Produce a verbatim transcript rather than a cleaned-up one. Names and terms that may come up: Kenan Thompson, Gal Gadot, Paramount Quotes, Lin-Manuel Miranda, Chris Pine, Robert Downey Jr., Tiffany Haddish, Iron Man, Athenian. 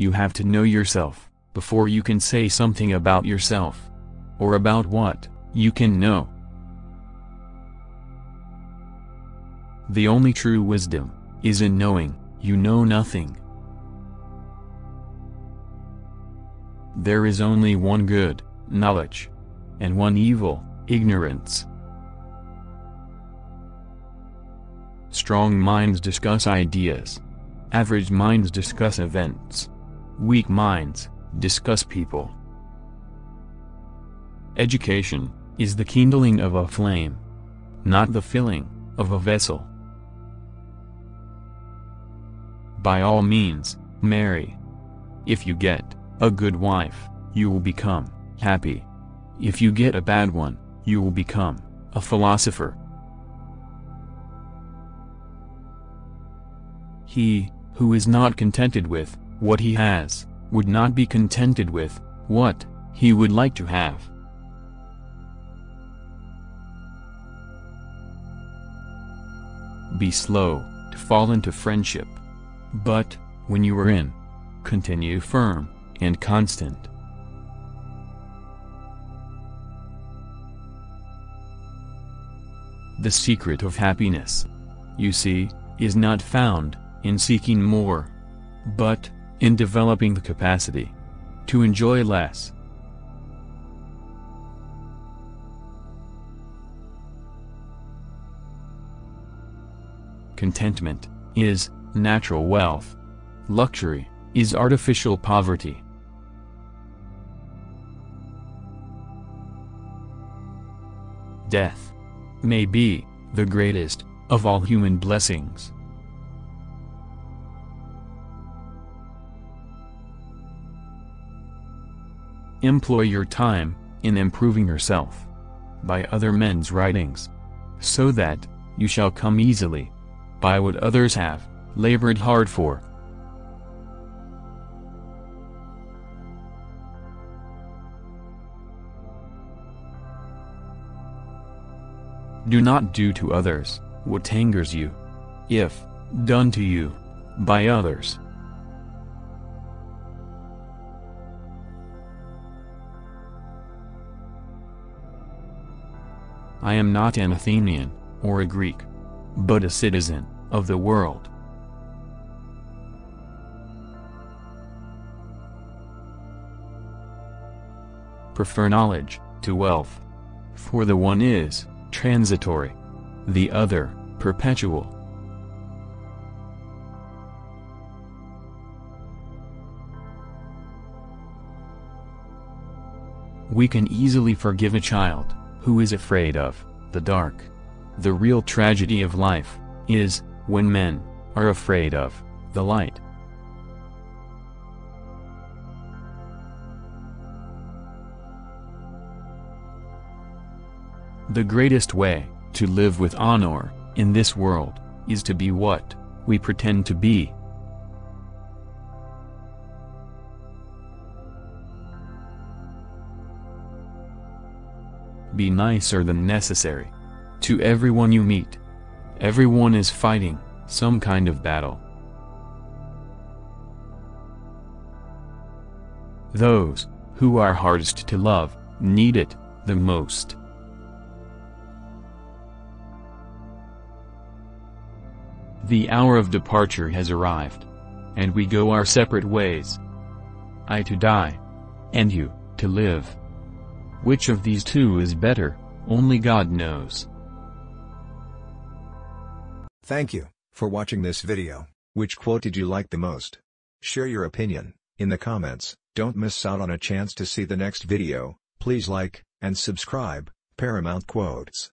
You have to know yourself, before you can say something about yourself. Or about what you can know. The only true wisdom is in knowing you know nothing. There is only one good, knowledge, and one evil, ignorance. Strong minds discuss ideas. Average minds discuss events. Weak minds discuss people. Education is the kindling of a flame, not the filling of a vessel. By all means, marry. If you get a good wife, you will become happy. If you get a bad one, you will become a philosopher. He who is not contented with what he has would not be contented with what he would like to have. Be slow to fall into friendship, but when you are in, continue firm and constant. The secret of happiness, you see, is not found in seeking more, but in developing the capacity to enjoy less. Contentment is natural wealth. Luxury is artificial poverty. Death may be the greatest of all human blessings. Employ your time in improving yourself by other men's writings, so that you shall come easily by what others have labored hard for. Do not do to others what angers you, if done to you by others. I am not an Athenian or a Greek, but a citizen of the world. Prefer knowledge to wealth, for the one is transitory, the other perpetual. We can easily forgive a child who is afraid of the dark. The real tragedy of life is when men are afraid of the light. The greatest way to live with honor in this world is to be what we pretend to be. Be nicer than necessary to everyone you meet. Everyone is fighting some kind of battle. Those who are hardest to love need it the most. The hour of departure has arrived, and we go our separate ways. I to die, and you to live. Which of these two is better, only God knows. Thank you for watching this video. Which quote did you like the most? Share your opinion in the comments. Don't miss out on a chance to see the next video. Please like and subscribe. Paramount Quotes.